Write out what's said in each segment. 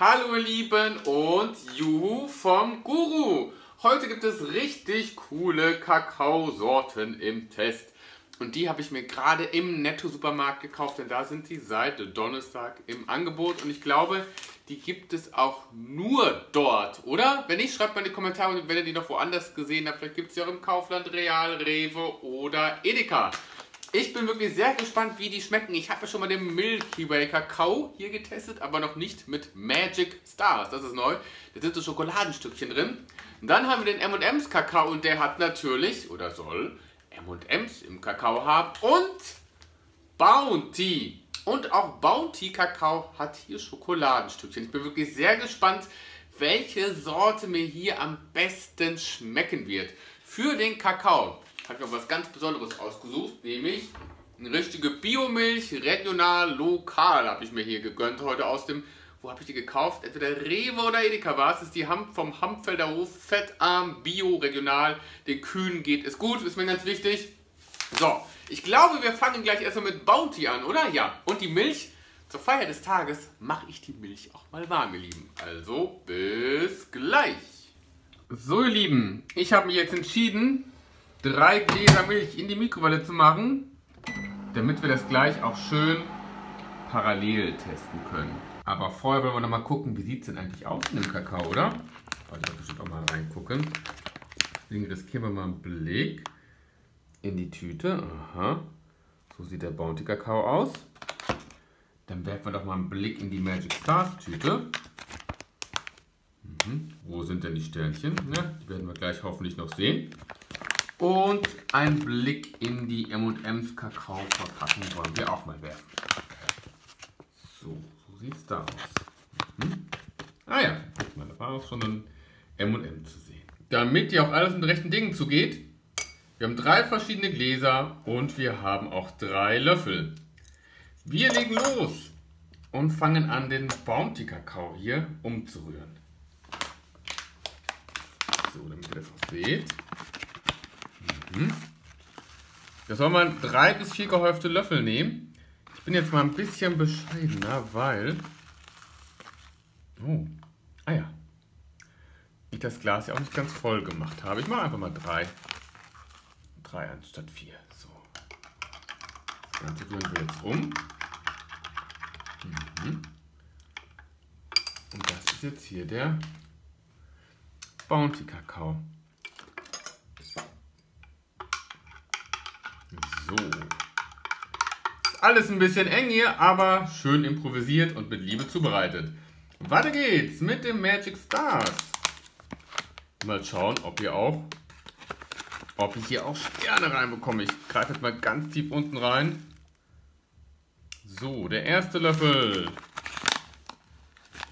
Hallo ihr Lieben und Juhu vom Guru. Heute gibt es richtig coole Kakaosorten im Test. Und die habe ich mir gerade im Netto Supermarkt gekauft, denn da sind die seit Donnerstag im Angebot. Und ich glaube, die gibt es auch nur dort, oder? Wenn nicht, schreibt mal in die Kommentare, wenn ihr die noch woanders gesehen habt. Vielleicht gibt es ja auch im Kaufland, Real, Rewe oder Edeka. Ich bin wirklich sehr gespannt, wie die schmecken. Ich habe ja schon mal den Milky Way Kakao hier getestet, aber noch nicht mit Magic Stars. Das ist neu. Da sind so Schokoladenstückchen drin. Und dann haben wir den M&M's Kakao und der hat natürlich, oder soll, M&M's im Kakao haben und Bounty. Und auch Bounty Kakao hat hier Schokoladenstückchen. Ich bin wirklich sehr gespannt, welche Sorte mir hier am besten schmecken wird. Für den Kakao habe ich mir was ganz Besonderes ausgesucht, nämlich eine richtige Biomilch, regional, lokal habe ich mir hier gegönnt heute aus dem, wo habe ich die gekauft? Entweder Rewe oder Edeka war es. Das ist die vom Hampfelderhof, fettarm, bio, regional. Den Kühen geht es gut, ist mir ganz wichtig. So, ich glaube, wir fangen gleich erstmal mit Bounty an, oder? Ja, und die Milch, zur Feier des Tages mache ich die Milch auch mal warm, ihr Lieben. Also, bis gleich. So, ihr Lieben, ich habe mich jetzt entschieden, 3 Gläser Milch in die Mikrowelle zu machen, damit wir das gleich auch schön parallel testen können. Aber vorher wollen wir noch mal gucken, wie sieht es denn eigentlich aus in dem Kakao, oder? Warte, ich muss bestimmt auch mal reingucken. Deswegen riskieren wir mal einen Blick in die Tüte. Aha, so sieht der Bounty Kakao aus. Dann werfen wir doch mal einen Blick in die Magic Stars Tüte. Wo sind denn die Sternchen? Ne? Die werden wir gleich hoffentlich noch sehen. Und einen Blick in die M&M's Kakao Verpackung wollen wir auch mal werfen. So. Sieht es da aus? Ah ja, da war auch schon ein M&M zu sehen. Damit dir auch alles mit rechten Dingen zugeht, wir haben 3 verschiedene Gläser und wir haben auch 3 Löffel. Wir legen los und fangen an, den Bounty Kakao hier umzurühren. So, damit ihr das auch seht. Das soll man 3 bis 4 gehäufte Löffel nehmen. Ich bin jetzt mal ein bisschen bescheidener, weil ich das Glas ja auch nicht ganz voll gemacht habe. Ich mache einfach mal 3 anstatt 4. So. Das Ganze rühren wir jetzt um. Und das ist jetzt hier der Bounty Kakao. So. Alles ein bisschen eng hier, aber schön improvisiert und mit Liebe zubereitet. Weiter geht's mit dem Magic Stars. Mal schauen, ob ich hier auch Sterne reinbekomme. Ich greife jetzt mal ganz tief unten rein. So, der erste Löffel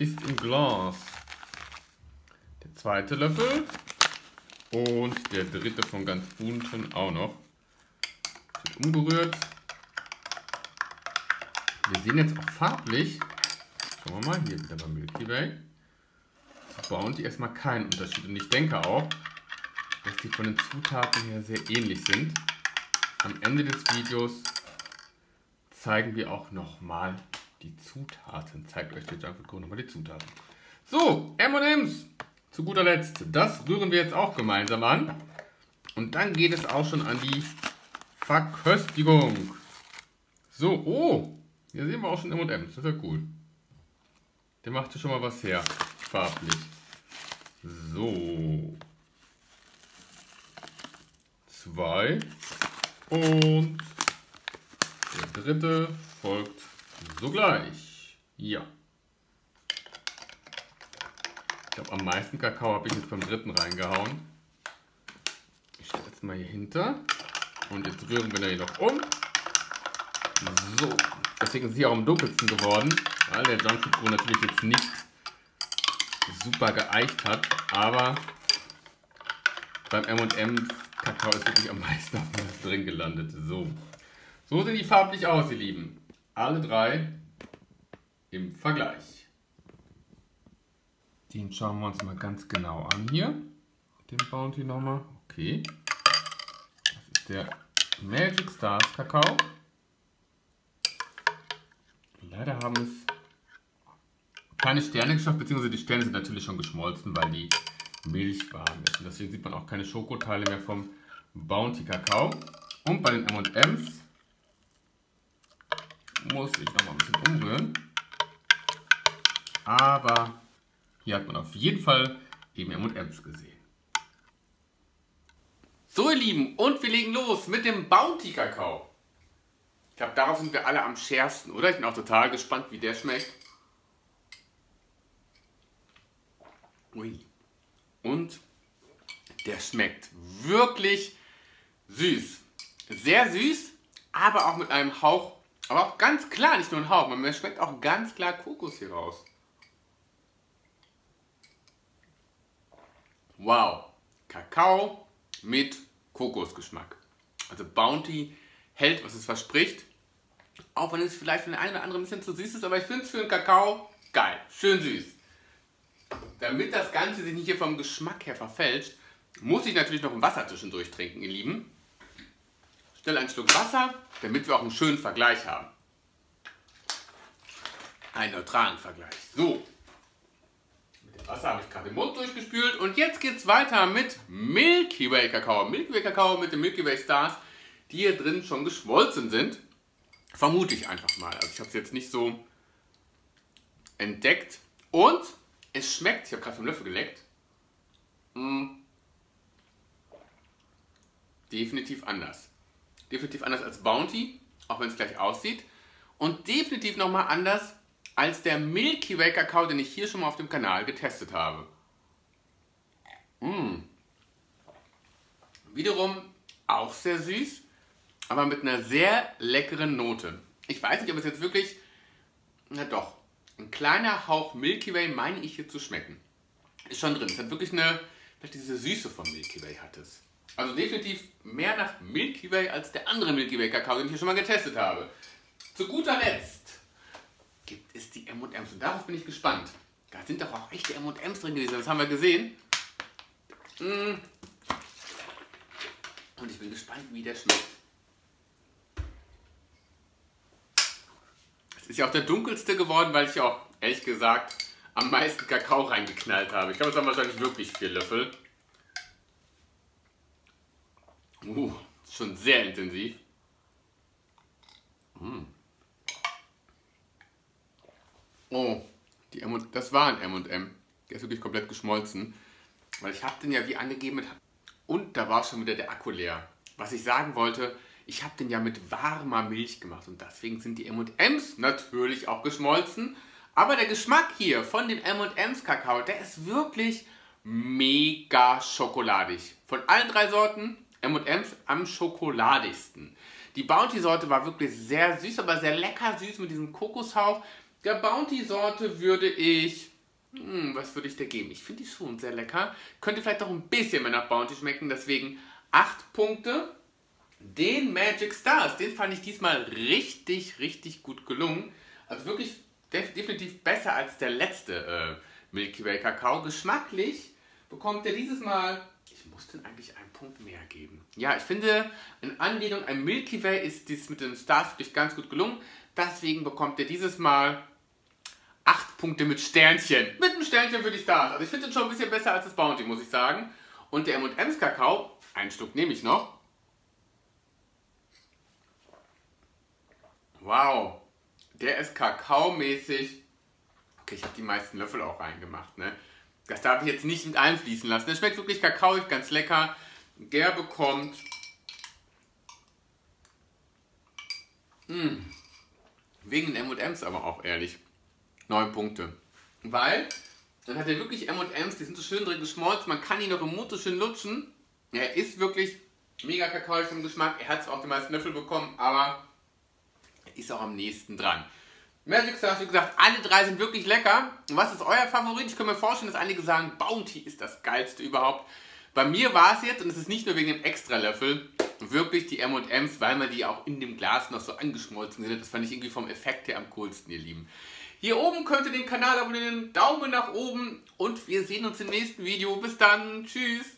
ist im Glas. Der zweite Löffel und der dritte von ganz unten auch noch. Wird umgerührt. Wir sehen jetzt auch farblich, schauen wir mal, hier wieder beim Milky Way, Bounty erstmal keinen Unterschied. Und ich denke auch, dass die von den Zutaten her sehr ähnlich sind. Am Ende des Videos zeigen wir auch nochmal die Zutaten. Zeigt euch der JunkFoodGuru nochmal die Zutaten. So, M&M's, zu guter Letzt, das rühren wir jetzt auch gemeinsam an. Und dann geht es auch schon an die Verköstigung. So, oh! Hier sehen wir auch schon M&M's, das ist ja cool. Der macht hier schon mal was her, farblich. So. 2. Und der dritte folgt sogleich. Ja. Ich glaube, am meisten Kakao habe ich jetzt beim dritten reingehauen. Ich stelle jetzt mal hier hinter. Und jetzt rühren wir den hier noch um. So, deswegen ist sie auch am dunkelsten geworden, weil der Junkfood-Guru natürlich jetzt nicht super geeicht hat, aber beim M&M Kakao ist wirklich am meisten drin gelandet. So sehen die farblich aus, ihr Lieben. Alle 3 im Vergleich. Den schauen wir uns mal ganz genau an hier. Den Bounty nochmal. Okay. Das ist der Magic Stars Kakao. Leider haben es keine Sterne geschafft, beziehungsweise die Sterne sind natürlich schon geschmolzen, weil die Milchwagen ist. Und deswegen sieht man auch keine Schokoteile mehr vom Bounty Kakao. Und bei den M&M's muss ich nochmal ein bisschen umrühren. Aber hier hat man auf jeden Fall eben M&M's gesehen. So ihr Lieben, und wir legen los mit dem Bounty Kakao. Ich glaube, darauf sind wir alle am schärfsten, oder? Ich bin auch total gespannt, wie der schmeckt. Ui. Und der schmeckt wirklich süß. Sehr süß, aber auch mit einem Hauch, aber auch ganz klar, nicht nur ein Hauch, man schmeckt auch ganz klar Kokos hier raus. Wow, Kakao mit Kokosgeschmack. Also Bounty hält, was es verspricht. Auch wenn es vielleicht für den einen oder anderen ein bisschen zu süß ist, aber ich finde es für den Kakao geil, schön süß. Damit das Ganze sich nicht hier vom Geschmack her verfälscht, muss ich natürlich noch ein Wasser zwischendurch trinken, ihr Lieben. Stell einen Schluck Wasser, damit wir auch einen schönen Vergleich haben. Einen neutralen Vergleich. So, mit dem Wasser habe ich gerade den Mund durchgespült und jetzt geht es weiter mit Milky Way Kakao. Milky Way Kakao mit den Milky Way Stars, die hier drin schon geschmolzen sind. Vermute ich einfach mal. Also ich habe es jetzt nicht so entdeckt. Und es schmeckt, ich habe gerade vom Löffel geleckt, definitiv anders. Definitiv anders als Bounty, auch wenn es gleich aussieht. Und definitiv nochmal anders als der Milky Way Kakao, den ich hier schon mal auf dem Kanal getestet habe. Wiederum auch sehr süß, aber mit einer sehr leckeren Note. Ich weiß nicht, ob es jetzt wirklich, na doch, ein kleiner Hauch Milky Way meine ich hier zu schmecken. Ist schon drin, es hat wirklich eine, vielleicht diese Süße von Milky Way hat es. Also definitiv mehr nach Milky Way als der andere Milky Way Kakao, den ich hier schon mal getestet habe. Zu guter Letzt gibt es die M&M's und darauf bin ich gespannt. Da sind doch auch echte M&M's drin gewesen, das haben wir gesehen. Und ich bin gespannt, wie der schmeckt. Es ist ja auch der dunkelste geworden, weil ich ja auch, ehrlich gesagt, am meisten Kakao reingeknallt habe. Ich glaube, es waren wahrscheinlich wirklich 4 Löffel. Schon sehr intensiv. Oh, das war ein M&M. Der ist wirklich komplett geschmolzen. Weil ich habe den ja wie angegeben mit... Und da war schon wieder der Akku leer. Was ich sagen wollte, ich habe den ja mit warmer Milch gemacht. Und deswegen sind die M&M's natürlich auch geschmolzen. Aber der Geschmack hier von dem M&M's Kakao, der ist wirklich mega schokoladig. Von allen 3 Sorten... M&M's am schokoladigsten. Die Bounty-Sorte war wirklich sehr süß, aber sehr lecker süß mit diesem Kokoshauch. Der Bounty-Sorte würde ich... was würde ich da geben? Ich finde die schon sehr lecker. Könnte vielleicht auch ein bisschen mehr nach Bounty schmecken, deswegen 8 Punkte. Den Magic Stars, den fand ich diesmal richtig, richtig gut gelungen. Also wirklich definitiv besser als der letzte Milky Way Kakao. Geschmacklich bekommt er dieses Mal... Ich muss denn eigentlich einen Punkt mehr geben. Ja, ich finde, in Anlehnung an Milky Way ist dies mit den Stars wirklich ganz gut gelungen. Deswegen bekommt ihr dieses Mal 8 Punkte mit Sternchen. Mit einem Sternchen für die Stars. Also ich finde den schon ein bisschen besser als das Bounty, muss ich sagen. Und der M&M's Kakao, einen Stück nehme ich noch. Wow, der ist kakaomäßig. Okay, ich habe die meisten Löffel auch reingemacht, ne? Das darf ich jetzt nicht mit einfließen lassen. Der schmeckt wirklich kakaoig, ganz lecker. Der bekommt... wegen den M&M's aber auch, ehrlich. 9 Punkte. Weil, dann hat er wirklich M&M's, die sind so schön drin geschmolzen. Man kann ihn noch im Mund so schön lutschen. Er ist wirklich mega kakaoig im Geschmack. Er hat es auch die meisten Löffel bekommen, aber er ist auch am nächsten dran. Magic Stars, wie gesagt, alle 3 sind wirklich lecker. Und was ist euer Favorit? Ich kann mir vorstellen, dass einige sagen, Bounty ist das geilste überhaupt. Bei mir war es jetzt, und es ist nicht nur wegen dem Extra-Löffel, wirklich die M&M's, weil man die auch in dem Glas noch so angeschmolzen sind. Das fand ich irgendwie vom Effekt her am coolsten, ihr Lieben. Hier oben könnt ihr den Kanal abonnieren, Daumen nach oben und wir sehen uns im nächsten Video. Bis dann, tschüss!